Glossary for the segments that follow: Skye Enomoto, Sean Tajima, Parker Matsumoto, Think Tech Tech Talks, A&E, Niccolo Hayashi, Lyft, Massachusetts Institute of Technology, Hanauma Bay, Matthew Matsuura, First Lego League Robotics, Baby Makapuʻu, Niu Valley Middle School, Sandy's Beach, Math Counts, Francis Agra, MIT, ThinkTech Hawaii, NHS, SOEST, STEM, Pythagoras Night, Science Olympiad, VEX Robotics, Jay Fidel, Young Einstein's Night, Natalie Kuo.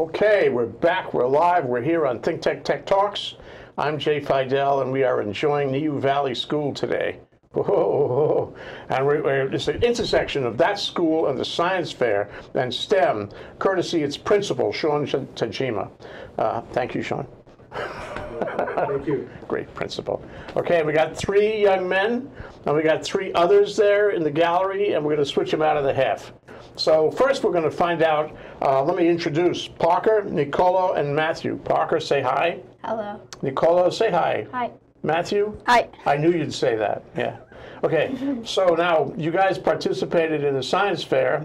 Okay, we're back, we're live, we're here on Think Tech Tech Talks. I'm Jay Fidel, and we are enjoying Niu Valley School today. Whoa. And it's the intersection of that school and the science fair and STEM, courtesy its principal, Sean Tajima. Thank you, Sean. Thank you. Great principal. Okay, we got three young men, and we got three others there in the gallery, and we're going to switch them out of the half. So first we're going to find out, let me introduce Parker, Nicolo, and Matthew. Parker, say hi. Hello. Nicolo, say hi. Hi. Matthew? Hi. I knew you'd say that, yeah. Okay, so now you guys participated in the science fair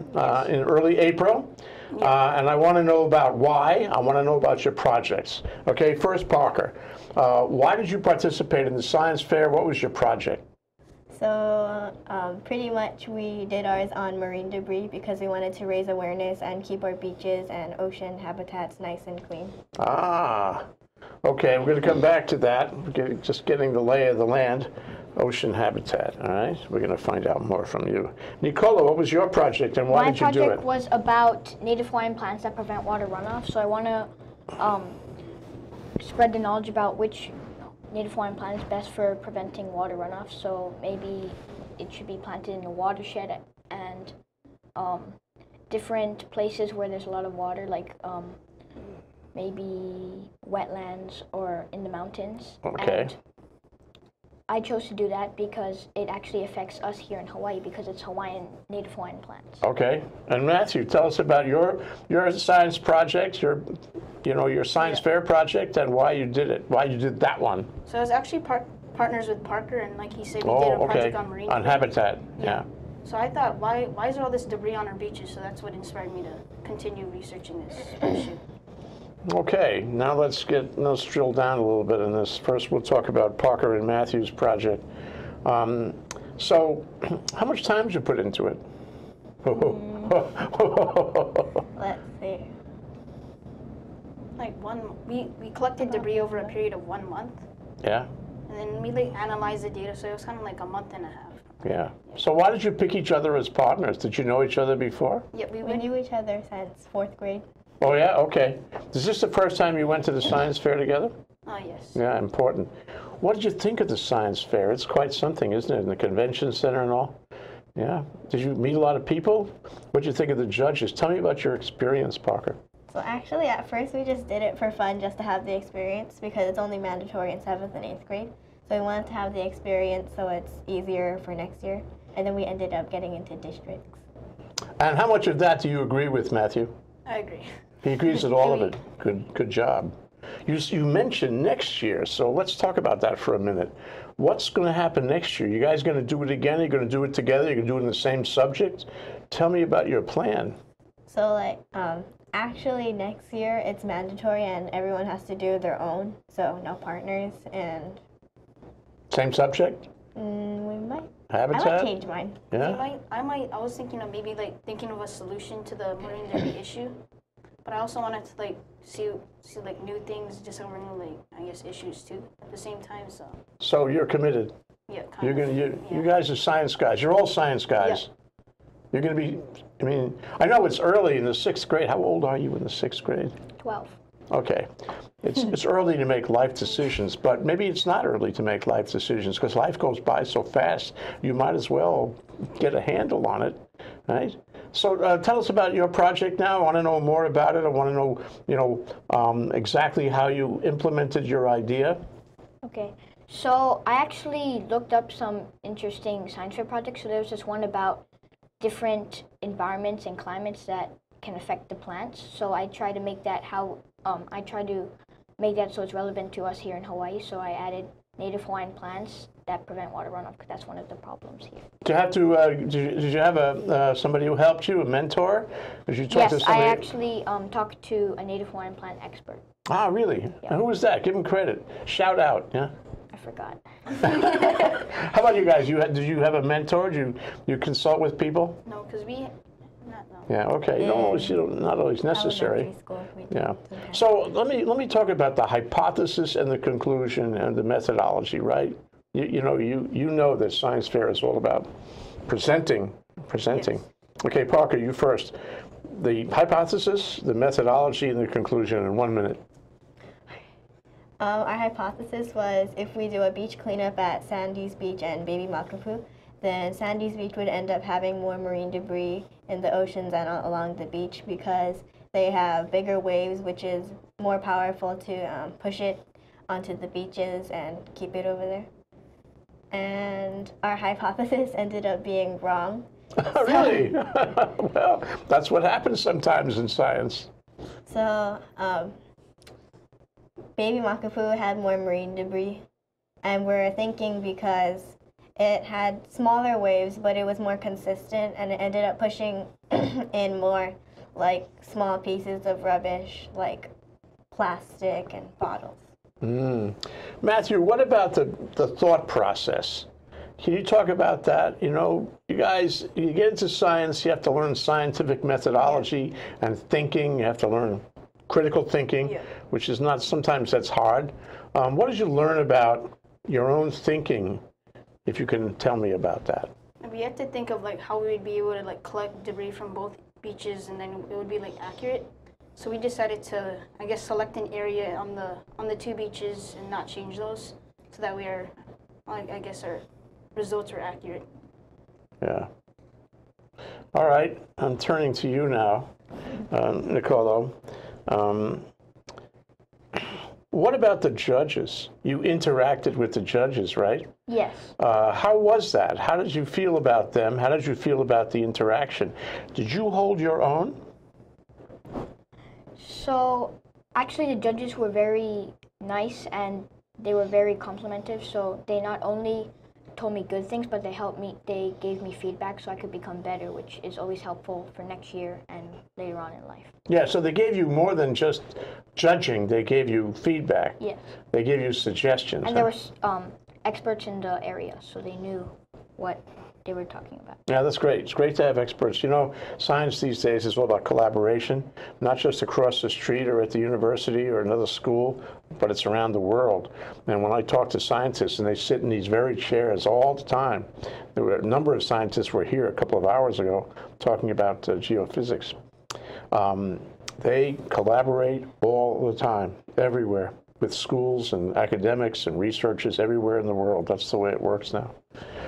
in early April, and I want to know about why. I want to know about your projects. Okay, first Parker, why did you participate in the science fair? What was your project? So pretty much we did ours on marine debris because we wanted to raise awareness and keep our beaches and ocean habitats nice and clean. Ah, okay, we're going to come back to that, just getting the lay of the land, ocean habitat, all right? We're going to find out more from you. Nicola, what was your project and why did you do it? My project was about native Hawaiian plants that prevent water runoff, so I want to spread the knowledge about which native Hawaiian plant is best for preventing water runoff, so maybe it should be planted in a watershed and different places where there's a lot of water, like maybe wetlands or in the mountains. Okay. And I chose to do that because it actually affects us here in Hawaii because it's Hawaiian, native Hawaiian plants. Okay. And Matthew, tell us about your science project, your science fair project, and why you did it, why you did that one. So I was actually partners with Parker, and like he said, we did a project on marine debris. Habitat. Yeah. So I thought, why is there all this debris on our beaches? So that's what inspired me to continue researching this issue. Okay, now let's drill down a little bit in this. First, we'll talk about Parker and Matthew's project. So, how much time did you put into it? Let's see. Like we collected debris over a period of 1 month. Yeah. And then we analyzed the data, so it was kind of like a month and a half. Yeah. So why did you pick each other as partners? Did you know each other before? Yeah, we knew each other since 4th grade. Oh, yeah? Okay. Is this the first time you went to the science fair together? Oh, yes. Yeah, important. What did you think of the science fair? It's quite something, isn't it, in the convention center and all? Yeah. Did you meet a lot of people? What did you think of the judges? Tell me about your experience, Parker. So actually, at first, we just did it for fun just to have the experience because it's only mandatory in 7th and 8th grade. So we wanted to have the experience so it's easier for next year. And then we ended up getting into districts. And how much of that do you agree with, Matthew? I agree. He agrees with all of it. Good job. You mentioned next year, so let's talk about that for a minute. What's going to happen next year? You guys going to do it again? You're going to do it together? You're going to do it in the same subject? Tell me about your plan. So, actually next year it's mandatory and everyone has to do their own, so no partners and... Same subject? We might. Habitat? I might change mine. Yeah. I was thinking of maybe thinking of a solution to the marine debris issue, but I also wanted to see new things, discover new issues too at the same time. So you're committed. Yeah. You guys are science guys. You're all science guys. Yeah. You're gonna be. I mean, I know it's early in the 6th grade. How old are you in the 6th grade? 12. Okay. It's early to make life decisions, but maybe it's not early to make life decisions because life goes by so fast, you might as well get a handle on it, right? So tell us about your project now. I want to know more about it. I want to know, exactly how you implemented your idea. Okay. So I actually looked up some interesting science fair projects. So there was this one about different environments and climates that can affect the plants. So I try to make that so it's relevant to us here in Hawaii. So I added native Hawaiian plants that prevent water runoff because that's one of the problems here. Do you have to? Did you have somebody who helped you, a mentor? Did you talk to somebody? Yes, I actually talked to a native Hawaiian plant expert. Ah, really? Yep. Who was that? Give him credit. Shout out. Yeah. I forgot. How about you guys? Did you have a mentor? Did you consult with people? No, because we. Yeah. Okay. Yeah. Not always necessary. Yeah. So let me talk about the hypothesis and the conclusion and the methodology. Right. You know that science fair is all about presenting. Yes. Okay, Parker, you first. the hypothesis, the methodology, and the conclusion in 1 minute. Our hypothesis was if we do a beach cleanup at Sandy's Beach and Baby Makapuʻu, then Sandy's Beach would end up having more marine debris in the oceans and along the beach because they have bigger waves, which is more powerful to push it onto the beaches and keep it over there. And our hypothesis ended up being wrong. Really? Well, that's what happens sometimes in science. So Baby Makapuʻu had more marine debris, and we're thinking because it had smaller waves, but it was more consistent, and it ended up pushing in more like small pieces of rubbish, like plastic and bottles. Matthew, what about the thought process? Can you talk about that? You know, you guys, you get into science, you have to learn scientific methodology and thinking. You have to learn critical thinking, which is not, sometimes that's hard. What did you learn about your own thinking, if you can tell me about that? We had to think of like how we would be able to like collect debris from both beaches and then it would be like accurate. So we decided to, I guess, select an area on the two beaches and not change those, so that we are, I guess, our results are accurate. Yeah. All right. I'm turning to you now, Niccolo. What about the judges? You interacted with the judges, right? Yes. How was that? How did you feel about them? How did you feel about the interaction? Did you hold your own? So actually the judges were very nice and they were very complimentary. So they not only told me good things, but they helped me, they gave me feedback so I could become better, which is always helpful for next year and later on in life. Yeah, so they gave you more than just judging, they gave you feedback. Yes. They gave you suggestions. And there were experts in the area, so they knew what they were talking about. Yeah, that's great. It's great to have experts. You know, science these days is all about collaboration, not just across the street or at the university or another school, but it's around the world. And when I talk to scientists, and they sit in these very chairs all the time, there were a number of scientists were here a couple of hours ago talking about geophysics. They collaborate all the time, everywhere, with schools and academics and researchers everywhere in the world. That's the way it works now.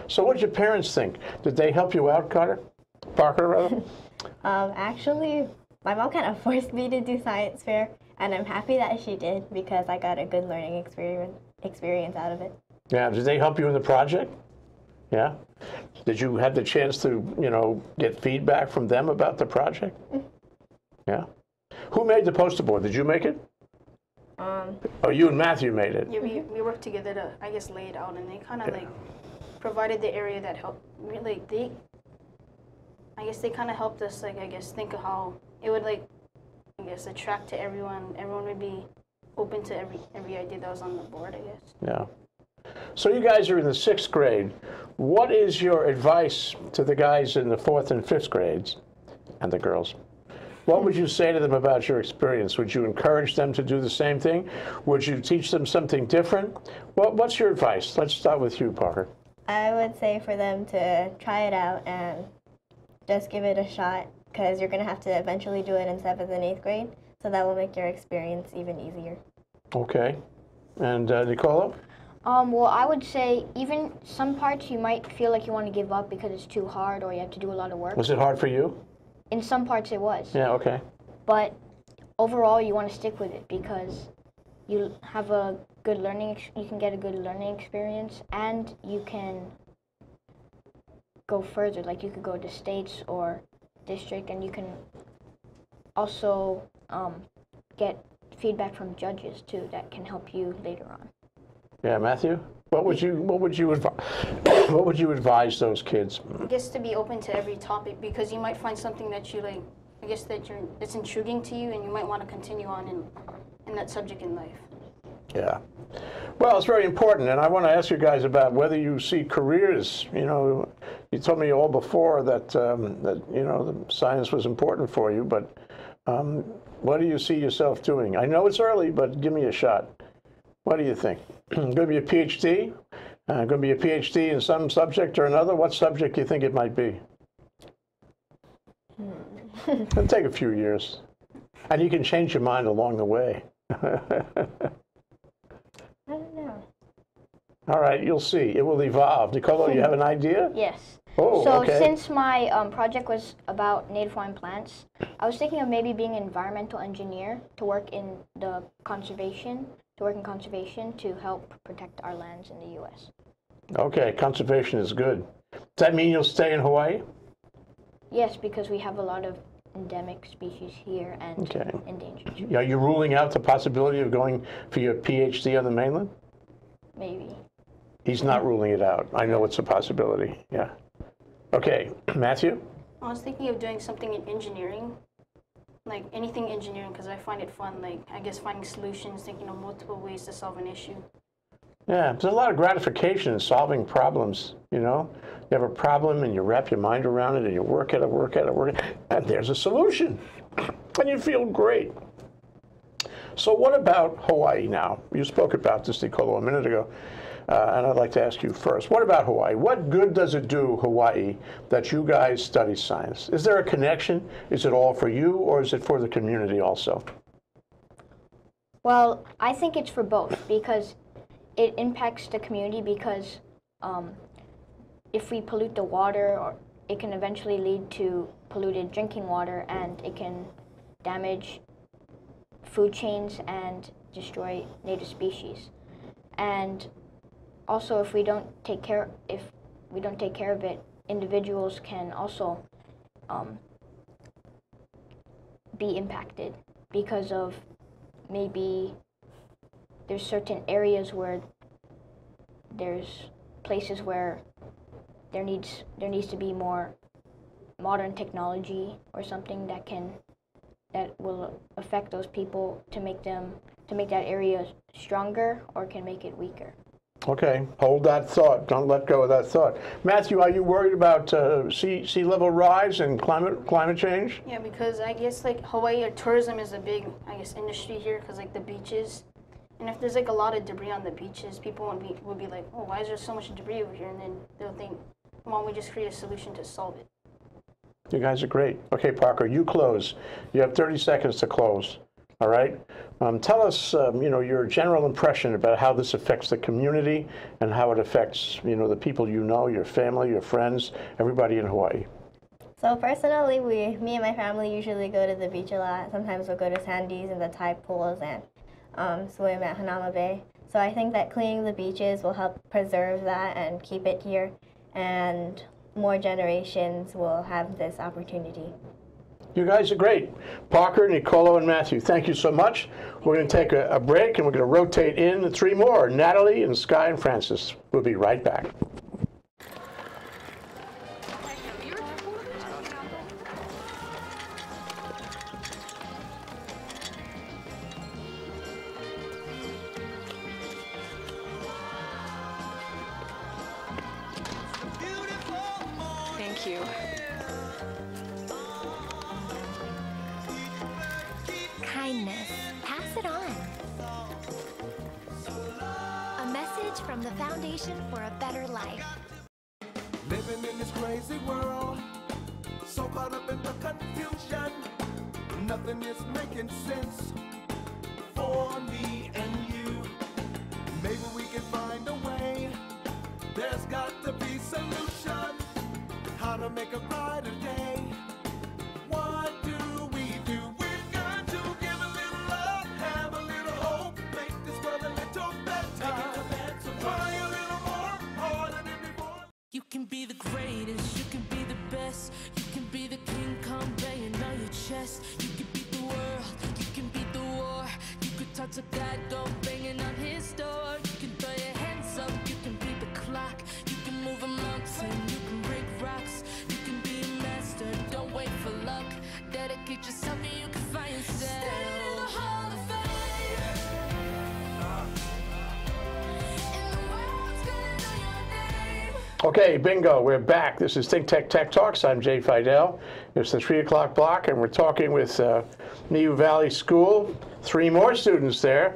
So what did your parents think? Did they help you out, Parker? Actually, my mom kind of forced me to do science fair, and I'm happy that she did because I got a good learning experience out of it. Yeah, did they help you in the project? Yeah? Did you have the chance to, you know, get feedback from them about the project? Yeah? Who made the poster board? Did you make it? Oh, you and Matthew made it. Yeah, we worked together to, I guess, lay it out, and they kind of like provided the area that helped. Like they, I guess they kind of helped us. Like I guess think of how it would like, I guess, attract to everyone. Everyone would be open to every idea that was on the board, I guess. Yeah. So you guys are in the 6th grade. What is your advice to the guys in the 4th and 5th grades, and the girls? What would you say to them about your experience? Would you encourage them to do the same thing? Would you teach them something different? What's your advice? Let's start with you, Parker. I would say for them to try it out and just give it a shot, because you're going to have to eventually do it in 7th and 8th grade, so that will make your experience even easier. Okay. And Niccolo? Well, I would say even some parts you might feel like you want to give up because it's too hard or you have to do a lot of work. Was it hard for you? In some parts it was. Yeah, okay. But overall you want to stick with it because you have a good learning, you can get a good learning experience and you can go further, like you could go to states or district, and you can also get feedback from judges too that can help you later on. Yeah, Matthew? What would you advise those kids? I guess to be open to every topic, because you might find something that you like, I guess that you're, it's intriguing to you and you might want to continue on in that subject in life. Yeah. Well, it's very important, and I want to ask you guys about whether you see careers. You know, you told me all before that, you know, science was important for you, but what do you see yourself doing? I know it's early, but give me a shot. What do you think? Going to be a PhD? Going to be a PhD in some subject or another? What subject do you think it might be? It'll take a few years. And you can change your mind along the way. I don't know. All right, you'll see. It will evolve. Niccolo, you have an idea? Yes. Oh, so okay. Since my project was about native Hawaiian plants, I was thinking of maybe being an environmental engineer to work in conservation to help protect our lands in the U.S. Okay, conservation is good. Does that mean you'll stay in Hawaii? Yes, because we have a lot of endemic species here and endangered species. Are you ruling out the possibility of going for your PhD on the mainland? Maybe. He's not ruling it out. I know it's a possibility, yeah. Okay, Matthew? I was thinking of doing something in engineering, like anything engineering, because I find it fun, like I guess finding solutions, thinking of multiple ways to solve an issue. Yeah, there's a lot of gratification in solving problems, you know? You have a problem and you wrap your mind around it and you work at it, work at it, work at it, and there's a solution. And you feel great. So what about Hawaii now? You spoke about this, Niccolo, a minute ago, and I'd like to ask you first. What about Hawaii? What good does it do, Hawaii, that you guys study science? Is there a connection? Is it all for you, or is it for the community also? Well, I think it's for both, because it impacts the community, because if we pollute the water, or it can eventually lead to polluted drinking water, and it can damage food chains and destroy native species. And also, if we don't take care, of it, individuals can also be impacted, because of maybe there's certain areas where there's places where there needs to be more modern technology or something that can will affect those people to make them that area stronger, or can make it weaker. Okay, hold that thought. Don't let go of that thought. Matthew, are you worried about sea level rise and climate change? Yeah, because I guess like Hawaii, or tourism is a big industry here, because like the beaches. And if there's like a lot of debris on the beaches, people would be like, oh, why is there so much debris over here? And then they'll think, why don't we just create a solution to solve it? You guys are great. Okay, Parker, you close. You have 30 seconds to close. All right. Tell us, you know, your general impression about how this affects the community and how it affects, you know, the people you know, your family, your friends, everybody in Hawaii. So personally, me and my family usually go to the beach a lot. Sometimes we'll go to Sandy's and the tide pools and swim at Hanauma Bay. So I think that cleaning the beaches will help preserve that and keep it here, and more generations will have this opportunity. You guys are great. Parker, Niccolo, and Matthew, thank you so much. We're going to take a break, and we're going to rotate in three more. Natalie and Sky and Francis. We'll be right back. Okay, bingo, we're back. This is Think Tech Tech Talks. I'm Jay Fidel. It's the 3 o'clock block, and we're talking with Niu Valley School. Three more students there.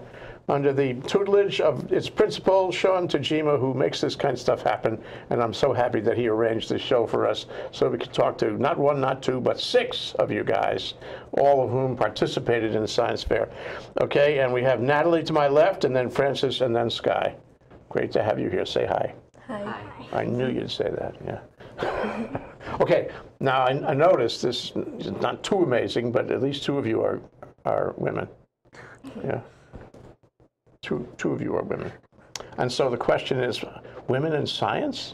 under the tutelage of its principal, Sean Tajima, who makes this kind of stuff happen. And I'm so happy that he arranged this show for us so we could talk to not one, not two, but 6 of you guys, all of whom participated in the science fair. Okay, and we have Natalie to my left, and then Francis, and then Skye. Great to have you here. Say hi. Hi. I knew you'd say that, yeah. Okay, now I noticed this is not too amazing, but at least 2 of you are women. Yeah. Two of you are women. And so the question is, women in science?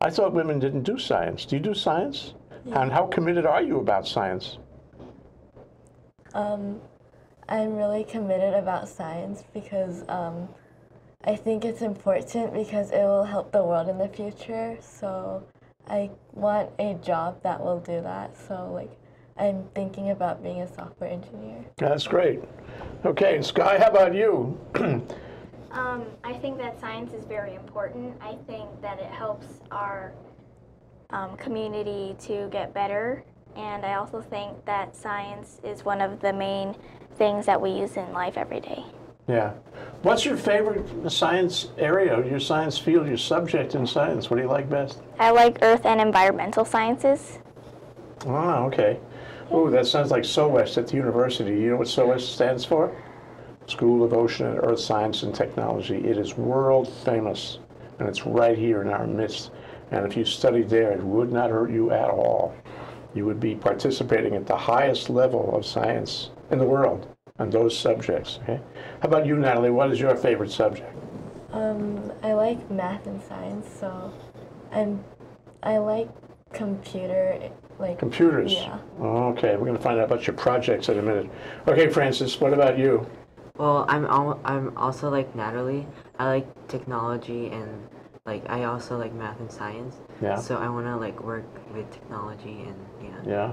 I thought women didn't do science. Do you do science? Yeah. And how committed are you about science? I'm really committed about science because I think it's important because it will help the world in the future. So I want a job that will do that. So like, I'm thinking about being a software engineer. That's great. Okay, and Skye, how about you? I think that science is very important. I think that it helps our community to get better. And I also think that science is one of the main things that we use in life every day. Yeah. What's your favorite science area, your science field, your subject in science? What do you like best? I like earth and environmental sciences. Ah, okay. Oh, that sounds like SOEST at the university. You know what SOEST stands for? School of Ocean and Earth Science and Technology. It is world famous, and it's right here in our midst. And if you studied there, it would not hurt you at all. You would be participating at the highest level of science in the world on those subjects. Okay. How about you, Natalie? What is your favorite subject? I like math and science, so I like computer. Like, computers? Yeah. Okay, we're going to find out about your projects in a minute. Okay, Francis, what about you? Well, I'm also like Natalie. I like technology and like I also like math and science. Yeah. So I want to like work with technology and yeah. Yeah.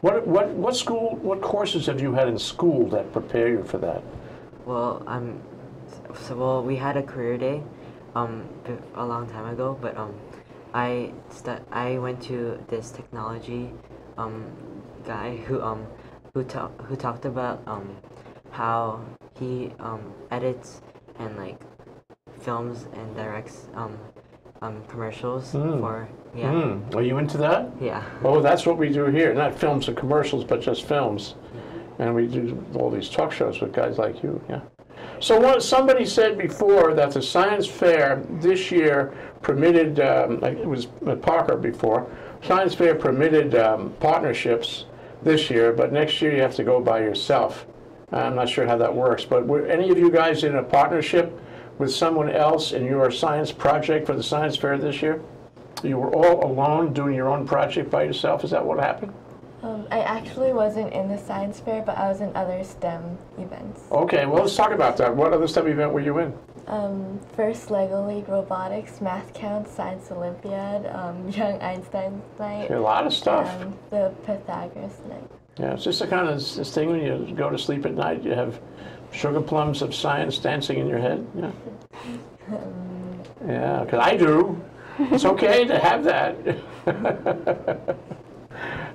What courses have you had in school that prepare you for that? Well, well we had a career day, a long time ago, but I went to this technology guy who talked about how he edits and like films and directs commercials for yeah. Mm. Are you into that? Yeah. Oh, that's what we do here. Not films and commercials, but just films. Yeah. And we do all these talk shows with guys like you. Yeah. So somebody said before that the science fair this year permitted, it was Parker before, science fair permitted partnerships this year, but next year you have to go by yourself. I'm not sure how that works, but were any of you guys in a partnership with someone else in your science project for the science fair this year? You were all alone doing your own project by yourself? Is that what happened? I actually wasn't in the science fair, but I was in other STEM events. Okay, well, let's talk about that. What other STEM event were you in? First Lego League Robotics, Math Counts, Science Olympiad, Young Einstein's Night. A lot of stuff. The Pythagoras Night. Yeah, it's just the kind of thing when you go to sleep at night, you have sugar plums of science dancing in your head. Yeah, yeah, because I do. It's okay to have that.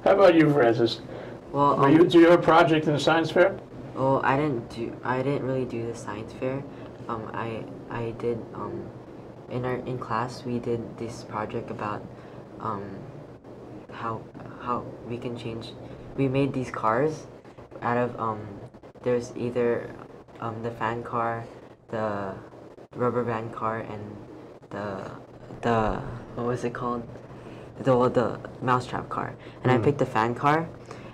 How about you, Francis? Well, do you have a project in the science fair? Well, I didn't really do the science fair. I did in class we did this project about how we can change. We made these cars out of there's either the fan car, the rubber band car, and the what was it called? The mousetrap car, and I picked the fan car,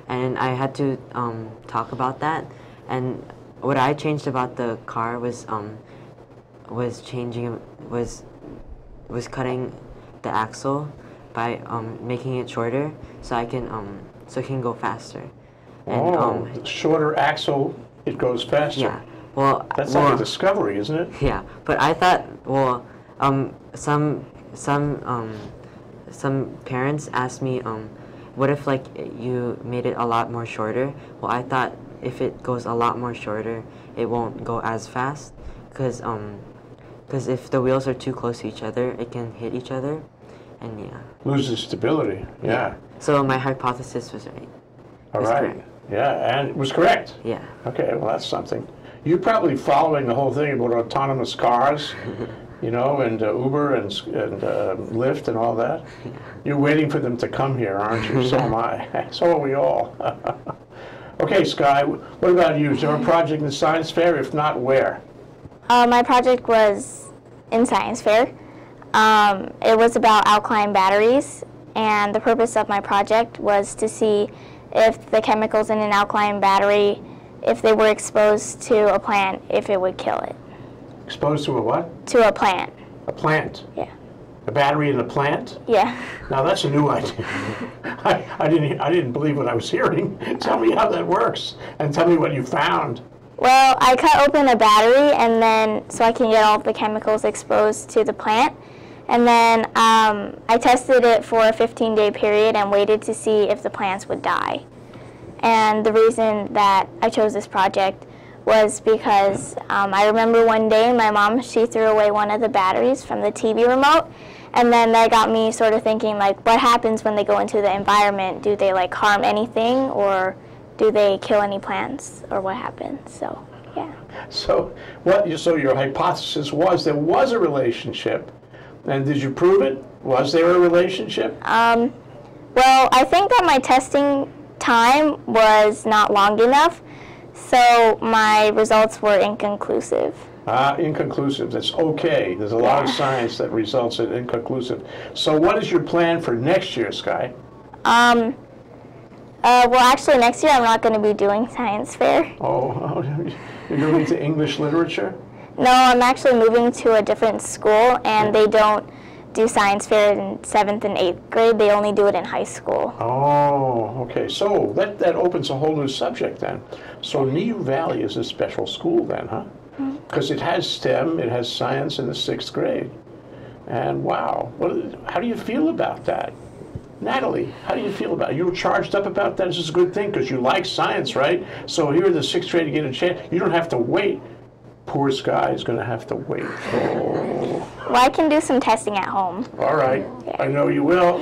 and I had to talk about that. And what I changed about the car was cutting the axle by making it shorter, so I can so it can go faster. And, shorter axle, it goes faster. Yeah. Well, that's like a discovery, isn't it? Yeah, but I thought some parents asked me, what if like you made it a lot more shorter? Well, I thought if it goes a lot more shorter, it won't go as fast, because if the wheels are too close to each other, it can hit each other, and yeah. Loses stability, yeah. Yeah. So my hypothesis was right. All right, correct. Yeah, and it was correct. Yeah. Okay, well that's something. You're probably following the whole thing about autonomous cars, you know, and Uber and Lyft and all that. You're waiting for them to come here, aren't you? So am I. So are we all. Okay, Skye, what about you? Is there a project in science fair? If not, where? My project was in science fair. It was about alkaline batteries, and the purpose of my project was to see if the chemicals in an alkaline battery, if they were exposed to a plant, if it would kill it. Exposed to a what? To a plant. A plant? Yeah. A battery in a plant? Yeah. Now that's a new idea. I didn't believe what I was hearing. Tell me how that works, and tell me what you found. Well, I cut open a battery, and then so I can get all the chemicals exposed to the plant. And then I tested it for a 15-day period and waited to see if the plants would die. And the reason that I chose this project was because I remember one day my mom, she threw away one of the batteries from the TV remote. And then that got me sort of thinking, like, what happens when they go into the environment? Do they, like, harm anything, or do they kill any plants, or what happens? So, yeah. So, so your hypothesis was there was a relationship. And did you prove it? Was there a relationship? Well, I think that my testing time was not long enough, so my results were inconclusive. Inconclusive. That's okay. There's a lot of science that results in inconclusive. So what is your plan for next year, Skye? Well, actually, next year I'm not going to be doing science fair. Oh, you're going to English literature? No, I'm actually moving to a different school, and they don't do science fair in 7th and 8th grade. They only do it in high school. Oh, okay. So that opens a whole new subject then. So Niu Valley is a special school then, huh? Because it has STEM, it has science in the 6th grade. And wow, how do you feel about that? Natalie, how do you feel about it? You were charged up about that. This is a good thing because you like science, right? So here in the 6th grade, you get a chance. You don't have to wait. Poor Skye is going to have to wait. Oh. Well, I can do some testing at home. All right. Yeah. I know you will.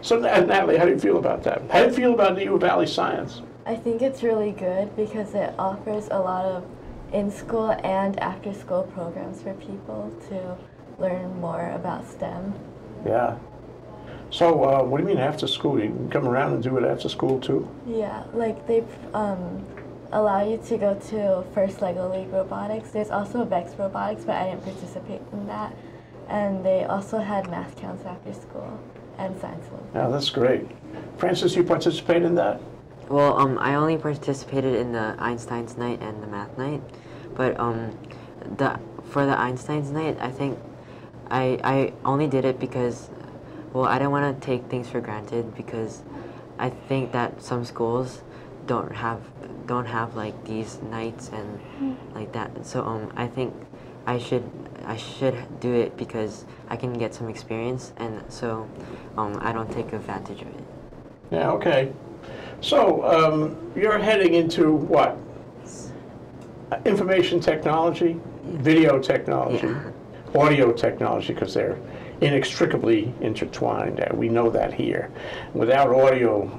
So, Natalie, how do you feel about that? How do you feel about Niu Valley Science? I think it's really good because it offers a lot of in-school and after-school programs for people to learn more about STEM. Yeah. So, what do you mean after school? You can come around and do it after school, too? Yeah. Like, they've... allow you to go to First Lego League Robotics. There's also VEX Robotics, but I didn't participate in that. And they also had Math Counts after school and Science Olympiad. Yeah, that's great. Francis, you participated in that? Well, I only participated in the Einstein's Night and the Math Night. But for the Einstein's Night, I think I only did it because, well, I didn't want to take things for granted because I think that some schools don't have like these nights and like that. So I think I should do it because I can get some experience, and so I don't take advantage of it. Yeah. Okay. So you're heading into what? Information technology, video technology, audio technology, because they're inextricably intertwined. We know that here. Without audio,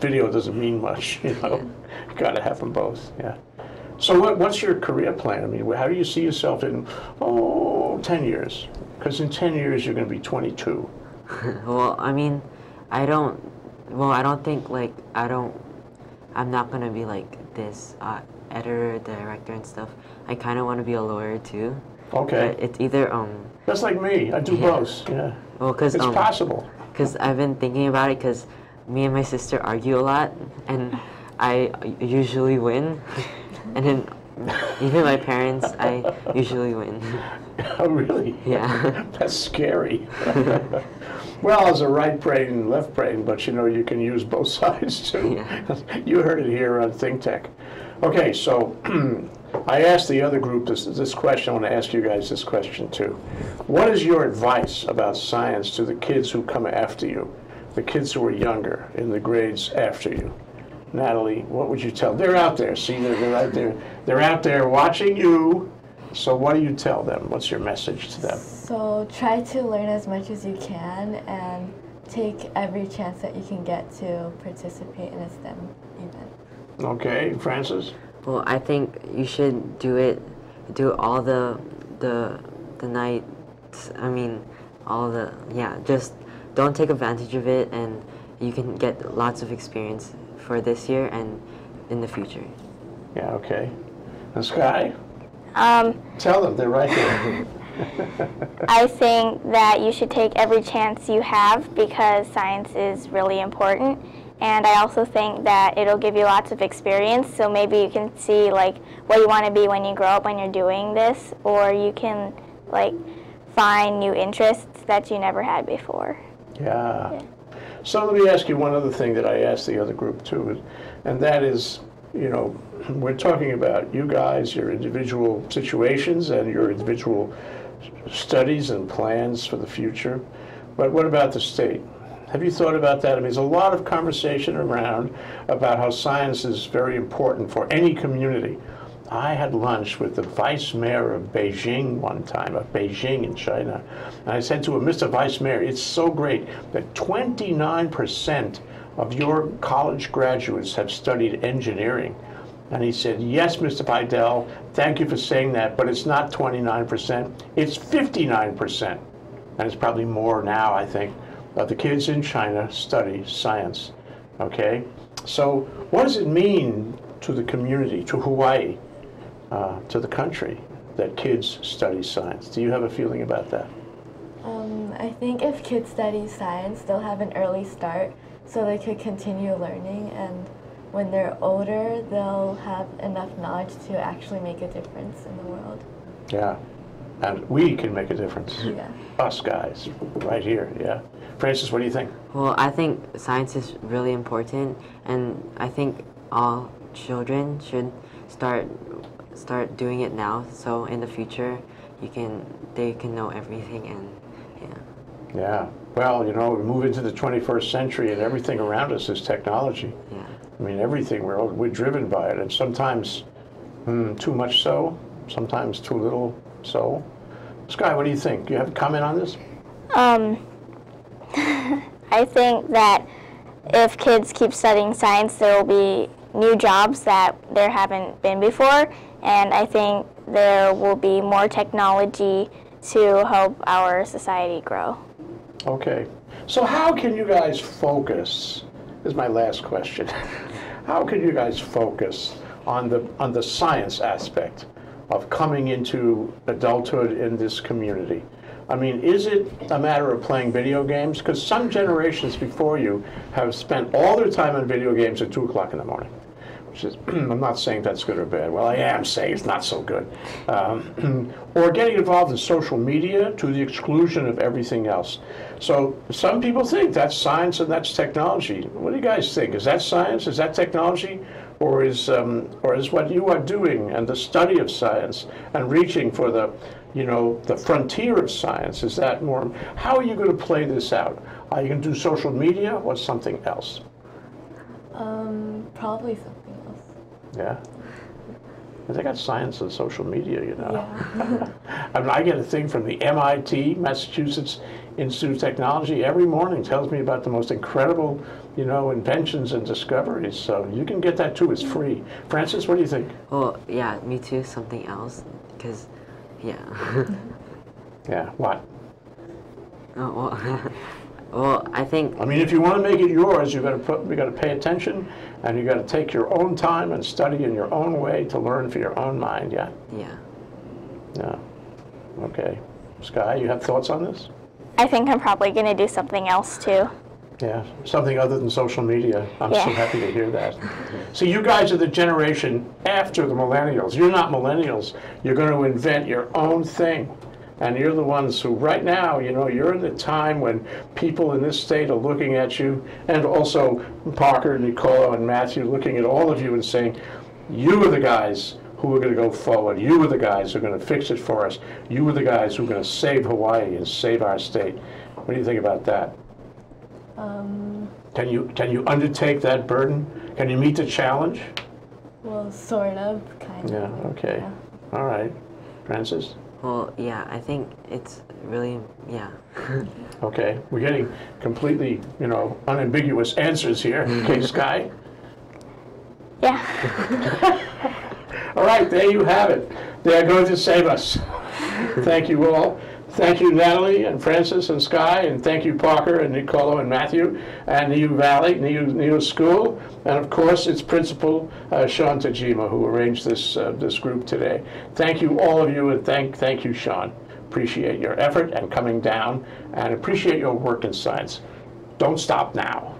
video doesn't mean much, you know. You've got to have them both, yeah. So what's your career plan? I mean, how do you see yourself in, 10 years? Because in 10 years, you're going to be 22. Well, I mean, I'm not going to be like this editor, director and stuff. I kind of want to be a lawyer, too. Okay. But it's either, That's like me. I do both. Yeah. Well, because it's possible. Because I've been thinking about it. Because me and my sister argue a lot, and I usually win. And then even my parents, I usually win. Oh, really? Yeah. That's scary. Well, it's a right brain and left brain, but you know you can use both sides too. Yeah. You heard it here on Think Tech. Okay, so. I asked the other group this question. I want to ask you guys this question, too. What is your advice about science to the kids who come after you, the kids who are younger in the grades after you? Natalie, what would you tell them? They're out there. See, they're out there. They're out there watching you. So what do you tell them? What's your message to them? So try to learn as much as you can and take every chance that you can get to participate in a STEM event. Okay. Francis? Well, I think you should do it. Do all the nights. I mean, all the Just don't take advantage of it, and you can get lots of experience for this year and in the future. Yeah. Okay. And Sky. Tell them they're right there. I think that you should take every chance you have because science is really important, and I also think that it'll give you lots of experience, so maybe you can see like what you want to be when you grow up when you're doing this, or you can like find new interests that you never had before. Yeah. So let me ask you one other thing that I asked the other group too, and that is, you know, we're talking about you guys, your individual situations and your individual studies and plans for the future, but what about the state? Have you thought about that? I mean, there's a lot of conversation around about how science is very important for any community. I had lunch with the vice mayor of Beijing one time, of Beijing in China, and I said to him, Mr. Vice Mayor, it's so great that 29% of your college graduates have studied engineering. And he said, yes, Mr. Fidel, thank you for saying that, but it's not 29%, it's 59%. And it's probably more now, I think, of the kids in China study science, okay? So what does it mean to the community, to Hawaii, to the country, that kids study science? Do you have a feeling about that? I think if kids study science, they'll have an early start so they could continue learning, and when they're older, they'll have enough knowledge to actually make a difference in the world. Yeah, and we can make a difference. Yeah. Us guys, right here, yeah. Francis, what do you think? Well, I think science is really important, and I think all children should start doing it now, so in the future, they can know everything, and yeah. Yeah, well, you know, we move into the 21st century, and everything around us is technology. Yeah. I mean, everything, we're driven by it, and sometimes too much so, sometimes too little so. Sky, what do you think? Do you have a comment on this? I think that if kids keep studying science, there will be new jobs that there haven't been before, and I think there will be more technology to help our society grow. Okay. So how can you guys focus? This is my last question. How can you guys focus on the science aspect of coming into adulthood in this community? I mean, is it a matter of playing video games? Because some generations before you have spent all their time on video games at 2 o'clock in the morning. Which is, I'm not saying that's good or bad. Well, I am saying it's not so good. Or getting involved in social media to the exclusion of everything else. So some people think that's science and that's technology. What do you guys think? Is that science? Is that technology? Or is what you are doing and the study of science and reaching for the, you know, the frontier of science, is that more? How are you going to play this out? Are you going to do social media or something else? Probably something else. Yeah. They got science and social media, you know. Yeah. I mean, I get a thing from the MIT, Massachusetts Institute of Technology, every morning tells me about the most incredible, you know, inventions and discoveries. So you can get that too. It's free. Francis, what do you think? Well, yeah, me too. Something else, because, yeah. Yeah. What? Oh, well. Well, I think. I mean, if you want to make it yours, you got to pay attention, and you got to take your own time and study in your own way to learn for your own mind. Yeah. Yeah. Yeah. Okay, Sky, you have thoughts on this? I think I'm probably going to do something else too. Yeah, something other than social media. I'm so happy to hear that. So you guys are the generation after the millennials. You're not millennials. You're going to invent your own thing. And you're the ones who, right now, you know, you're in the time when people in this state are looking at you, and also Parker, Nicolo, and Matthew looking at all of you and saying, you are the guys who are going to go forward. You are the guys who are going to fix it for us. You are the guys who are going to save Hawaii and save our state. What do you think about that? Can you undertake that burden? Can you meet the challenge? Well, sort of, kind of. Yeah, okay. Yeah. All right. Francis? Well, yeah, I think it's really, yeah. Okay, we're getting completely, you know, unambiguous answers here. Okay, Sky? Yeah. All right, there you have it. They are going to save us. Thank you all. Thank you, Natalie and Francis and Skye, and thank you, Parker and Nicolo and Matthew and Niu Valley, Niu School, and of course its principal, Sean Tajima, who arranged this this group today. Thank you, all of you, and thank you, Sean. Appreciate your effort and coming down, and appreciate your work in science. Don't stop now.